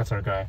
That's our guy.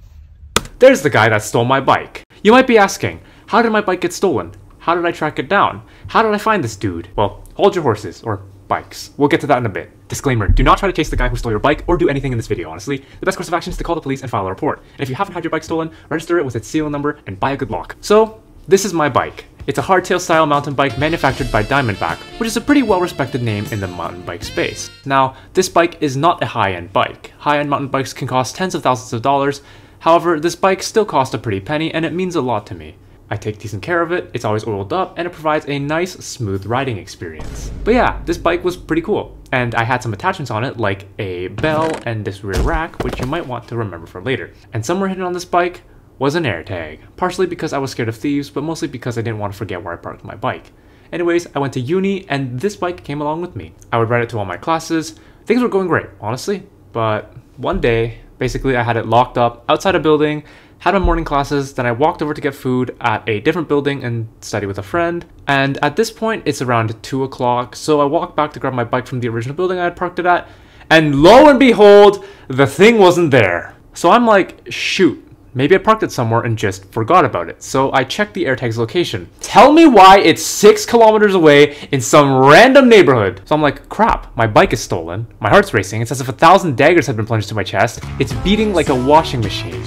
There's the guy that stole my bike. You might be asking, how did my bike get stolen? How did I track it down? How did I find this dude? Well, hold your horses, or bikes. We'll get to that in a bit. Disclaimer, do not try to chase the guy who stole your bike or do anything in this video, honestly. The best course of action is to call the police and file a report. And if you haven't had your bike stolen, register it with its serial number and buy a good lock. So, this is my bike. It's a hardtail style mountain bike manufactured by Diamondback, which is a pretty well respected name in the mountain bike space. Now, this bike is not a high-end bike. High-end mountain bikes can cost tens of thousands of dollars. However, this bike still cost a pretty penny and it means a lot to me. I take decent care of it, it's always oiled up, and it provides a nice, smooth riding experience. But yeah, this bike was pretty cool, and I had some attachments on it like a bell and this rear rack, which you might want to remember for later. And somewhere hidden on this bike was an AirTag, partially because I was scared of thieves, but mostly because I didn't want to forget where I parked my bike. Anyways, I went to uni, and this bike came along with me. I would ride it to all my classes. Things were going great, honestly, but one day, basically I had it locked up outside a building, had my morning classes, then I walked over to get food at a different building and study with a friend. And at this point, it's around 2 o'clock, so I walked back to grab my bike from the original building I had parked it at, and lo and behold, the thing wasn't there. So I'm like, shoot, maybe I parked it somewhere and just forgot about it. So I checked the AirTag's location. Tell me why it's 6 kilometers away in some random neighborhood. So I'm like, crap, my bike is stolen. My heart's racing, it's as if 1,000 daggers had been plunged to my chest. It's beating like a washing machine.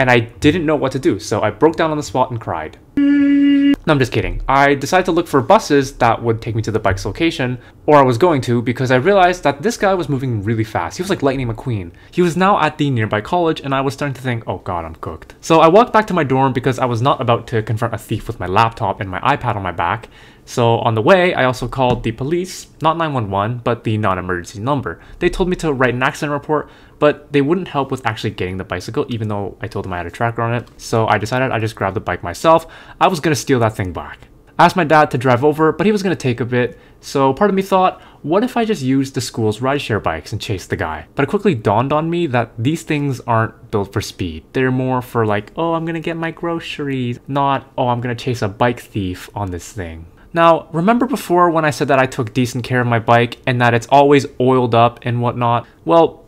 And I didn't know what to do, so I broke down on the spot and cried. No, I'm just kidding. I decided to look for buses that would take me to the bike's location, or I was going to, because I realized that this guy was moving really fast. He was like Lightning McQueen. He was now at the nearby college, and I was starting to think, oh god, I'm cooked. So I walked back to my dorm because I was not about to confront a thief with my laptop and my iPad on my back. So on the way, I also called the police, not 911, but the non-emergency number. They told me to write an accident report, but they wouldn't help with actually getting the bicycle, even though I told them I had a tracker on it. So I decided I just grabbed the bike myself. I was gonna steal that thing back. I asked my dad to drive over, but he was gonna take a bit. So part of me thought, what if I just used the school's rideshare bikes and chased the guy? But it quickly dawned on me that these things aren't built for speed. They're more for like, oh, I'm gonna get my groceries, not, oh, I'm gonna chase a bike thief on this thing. Now, remember before when I said that I took decent care of my bike and that it's always oiled up and whatnot? Well,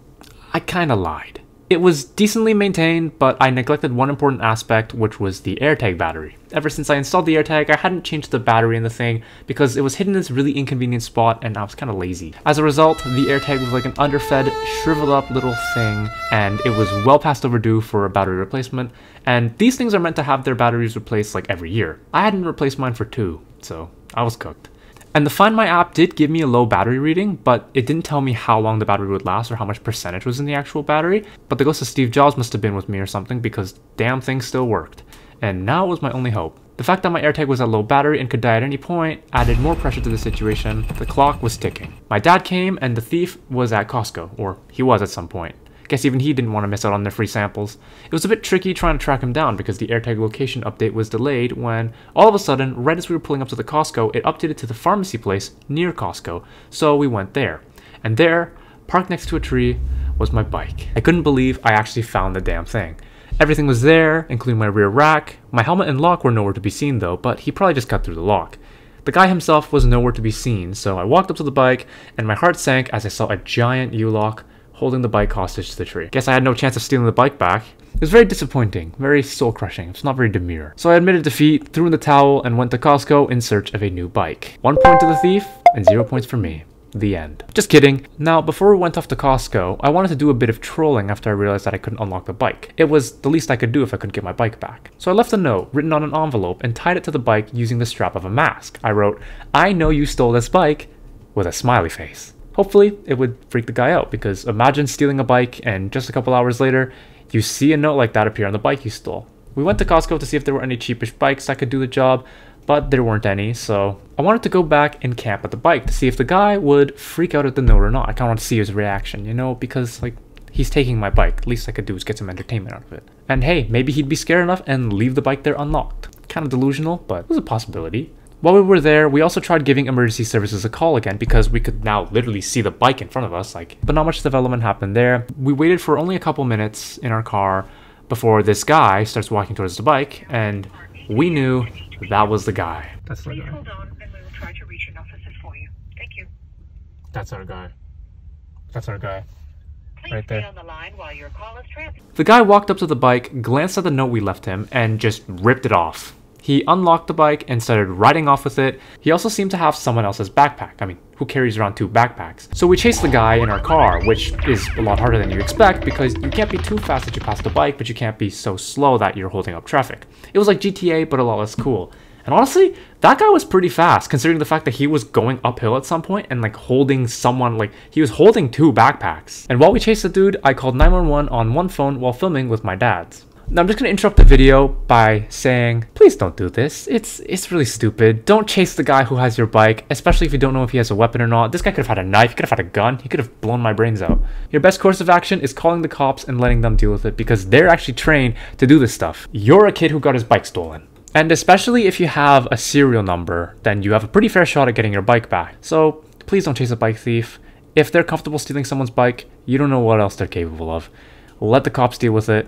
I kinda lied. It was decently maintained, but I neglected one important aspect, which was the AirTag battery. Ever since I installed the AirTag, I hadn't changed the battery in the thing because it was hidden in this really inconvenient spot and I was kinda lazy. As a result, the AirTag was like an underfed, shriveled up little thing, and it was well past overdue for a battery replacement, and these things are meant to have their batteries replaced like every year. I hadn't replaced mine for 2. So I was cooked. And the Find My app did give me a low battery reading, but it didn't tell me how long the battery would last or how much percentage was in the actual battery. But the ghost of Steve Jobs must have been with me or something because damn thing still worked. And now was my only hope. The fact that my AirTag was at low battery and could die at any point added more pressure to the situation. The clock was ticking. My dad came and the thief was at Costco, or he was at some point. Guess even he didn't want to miss out on their free samples. It was a bit tricky trying to track him down because the AirTag location update was delayed when, all of a sudden, right as we were pulling up to the Costco, it updated to the pharmacy place near Costco, so we went there. And there, parked next to a tree, was my bike. I couldn't believe I actually found the damn thing. Everything was there, including my rear rack. My helmet and lock were nowhere to be seen though, but he probably just cut through the lock. The guy himself was nowhere to be seen, so I walked up to the bike, and my heart sank as I saw a giant U-lock holding the bike hostage to the tree. Guess I had no chance of stealing the bike back. It was very disappointing, very soul-crushing. It's not very demure. So I admitted defeat, threw in the towel, and went to Costco in search of a new bike. 1 point to the thief, and 0 points for me. The end. Just kidding. Now, before we went off to Costco, I wanted to do a bit of trolling after I realized that I couldn't unlock the bike. It was the least I could do if I couldn't get my bike back. So I left a note written on an envelope and tied it to the bike using the strap of a mask. I wrote, "I know you stole this bike," with a smiley face. Hopefully, it would freak the guy out, because imagine stealing a bike and just a couple hours later, you see a note like that appear on the bike you stole. We went to Costco to see if there were any cheapish bikes that could do the job, but there weren't any, so I wanted to go back and camp at the bike to see if the guy would freak out at the note or not. I kind of want to see his reaction, you know, because, like, he's taking my bike. Least I could do is get some entertainment out of it. And hey, maybe he'd be scared enough and leave the bike there unlocked. Kind of delusional, but it was a possibility. While we were there, we also tried giving emergency services a call again because we could now literally see the bike in front of us, like, but not much development happened there. We waited for only a couple minutes in our car before this guy starts walking towards the bike, and we knew that was the guy. That's the guy. Please hold on and we will try to reach an officer for you. Thank you. That's our guy. That's our guy. right there. The guy walked up to the bike, glanced at the note we left him, and just ripped it off. He unlocked the bike and started riding off with it. He also seemed to have someone else's backpack. I mean, who carries around two backpacks? So we chased the guy in our car, which is a lot harder than you expect because you can't be too fast that you pass the bike, but you can't be so slow that you're holding up traffic. It was like GTA, but a lot less cool. And honestly, that guy was pretty fast considering the fact that he was going uphill at some point and like holding someone, like he was holding two backpacks. And while we chased the dude, I called 911 on one phone while filming with my dad's. Now I'm just gonna interrupt the video by saying, please don't do this. It's really stupid. Don't chase the guy who has your bike, especially if you don't know if he has a weapon or not. This guy could have had a knife, he could have had a gun, he could have blown my brains out. Your best course of action is calling the cops and letting them deal with it because they're actually trained to do this stuff. You're a kid who got his bike stolen. And especially if you have a serial number, then you have a pretty fair shot at getting your bike back. So please don't chase a bike thief. If they're comfortable stealing someone's bike, you don't know what else they're capable of. Let the cops deal with it.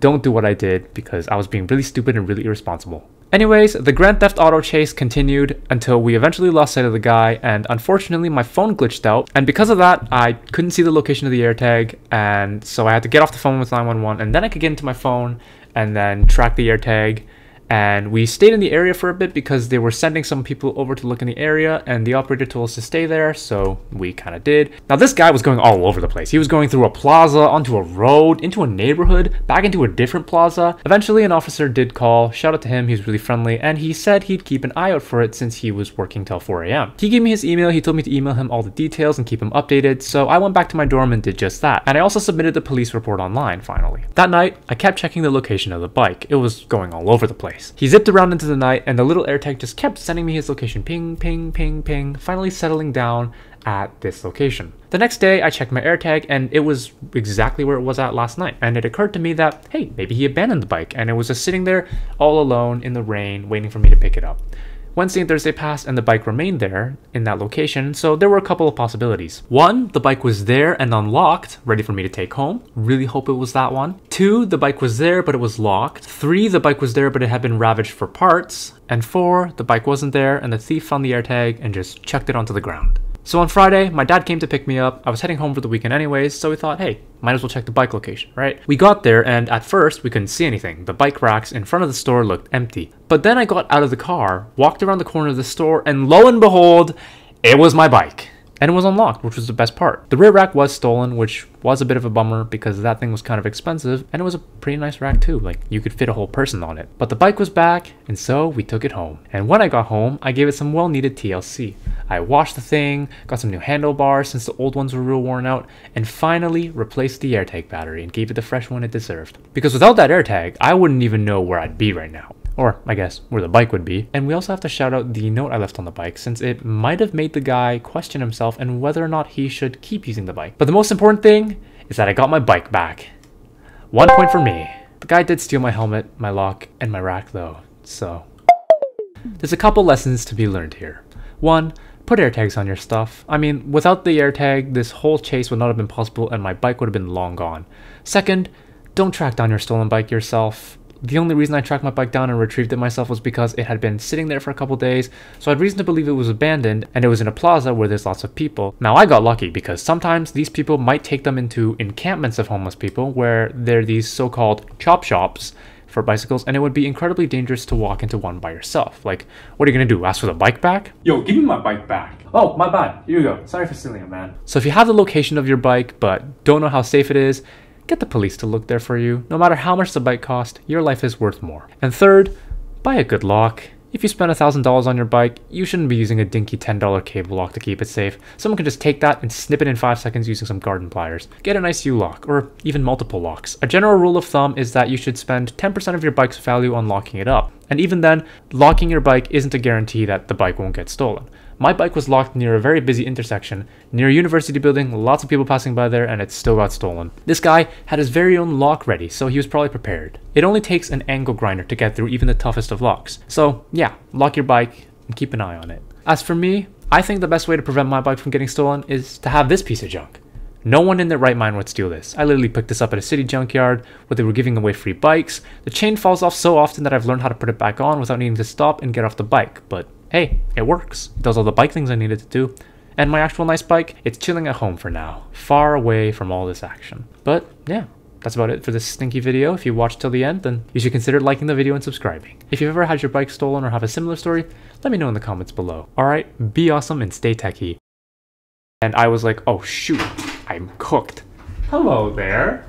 Don't do what I did because I was being really stupid and really irresponsible. Anyways, the Grand Theft Auto chase continued until we eventually lost sight of the guy, and unfortunately my phone glitched out, and because of that I couldn't see the location of the AirTag, and so I had to get off the phone with 911 and then I could get into my phone and then track the AirTag. And we stayed in the area for a bit because they were sending some people over to look in the area and the operator told us to stay there, so we kind of did. Now this guy was going all over the place. He was going through a plaza, onto a road, into a neighborhood, back into a different plaza. Eventually an officer did call, shout out to him, he was really friendly, and he said he'd keep an eye out for it since he was working till 4 AM. He gave me his email, he told me to email him all the details and keep him updated, so I went back to my dorm and did just that. And I also submitted the police report online finally. That night, I kept checking the location of the bike. It was going all over the place. He zipped around into the night and the little AirTag just kept sending me his location, ping, ping, ping, ping, finally settling down at this location. The next day I checked my AirTag and it was exactly where it was at last night, and it occurred to me that, hey, maybe he abandoned the bike and it was just sitting there all alone in the rain waiting for me to pick it up. Wednesday and Thursday passed and the bike remained there in that location, so there were a couple of possibilities. One, the bike was there and unlocked, ready for me to take home. Really hope it was that one. Two, the bike was there but it was locked. Three, the bike was there but it had been ravaged for parts. And four, the bike wasn't there and the thief found the AirTag and just chucked it onto the ground. So on Friday, my dad came to pick me up. I was heading home for the weekend anyways, so we thought, hey, might as well check the bike location, right? We got there and at first we couldn't see anything. The bike racks in front of the store looked empty. But then I got out of the car, walked around the corner of the store, and lo and behold, it was my bike. And it was unlocked, which was the best part. The rear rack was stolen, which was a bit of a bummer because that thing was kind of expensive, and it was a pretty nice rack too, like you could fit a whole person on it. But the bike was back, and so we took it home. And when I got home, I gave it some well-needed TLC. I washed the thing, got some new handlebars since the old ones were real worn out, and finally replaced the AirTag battery and gave it the fresh one it deserved. Because without that AirTag, I wouldn't even know where I'd be right now. Or I guess where the bike would be. And we also have to shout out the note I left on the bike since it might have made the guy question himself and whether or not he should keep using the bike. But the most important thing is that I got my bike back. 1 point for me. The guy did steal my helmet, my lock, and my rack though, so. There's a couple lessons to be learned here. One, put AirTags on your stuff. I mean, without the AirTag, this whole chase would not have been possible and my bike would have been long gone. Second, don't track down your stolen bike yourself. The only reason I tracked my bike down and retrieved it myself was because it had been sitting there for a couple days, so I had reason to believe it was abandoned and it was in a plaza where there's lots of people. Now I got lucky because sometimes these people might take them into encampments of homeless people where there are these so-called chop shops for bicycles, and it would be incredibly dangerous to walk into one by yourself. Like, what are you gonna do, ask for the bike back? Yo, give me my bike back. Oh, my bad, here you go, sorry for stealing it, man. So if you have the location of your bike but don't know how safe it is, get the police to look there for you. No matter how much the bike cost, your life is worth more. And third, buy a good lock. If you spend $1,000 on your bike, you shouldn't be using a dinky $10 cable lock to keep it safe. Someone can just take that and snip it in 5 seconds using some garden pliers. Get an ICU lock, or even multiple locks. A general rule of thumb is that you should spend 10% of your bike's value on locking it up. And even then, locking your bike isn't a guarantee that the bike won't get stolen. My bike was locked near a very busy intersection, near a university building, lots of people passing by there, and it still got stolen. This guy had his very own lock ready, so he was probably prepared. It only takes an angle grinder to get through even the toughest of locks. So yeah, lock your bike and keep an eye on it. As for me, I think the best way to prevent my bike from getting stolen is to have this piece of junk. No one in their right mind would steal this. I literally picked this up at a city junkyard where they were giving away free bikes. The chain falls off so often that I've learned how to put it back on without needing to stop and get off the bike, but hey, it works. It does all the bike things I needed to do. And my actual nice bike, it's chilling at home for now, far away from all this action. But yeah, that's about it for this stinky video. If you watched till the end, then you should consider liking the video and subscribing. If you've ever had your bike stolen or have a similar story, let me know in the comments below. Alright, be awesome and stay techie. And I was like, oh shoot, I'm cooked. Hello there.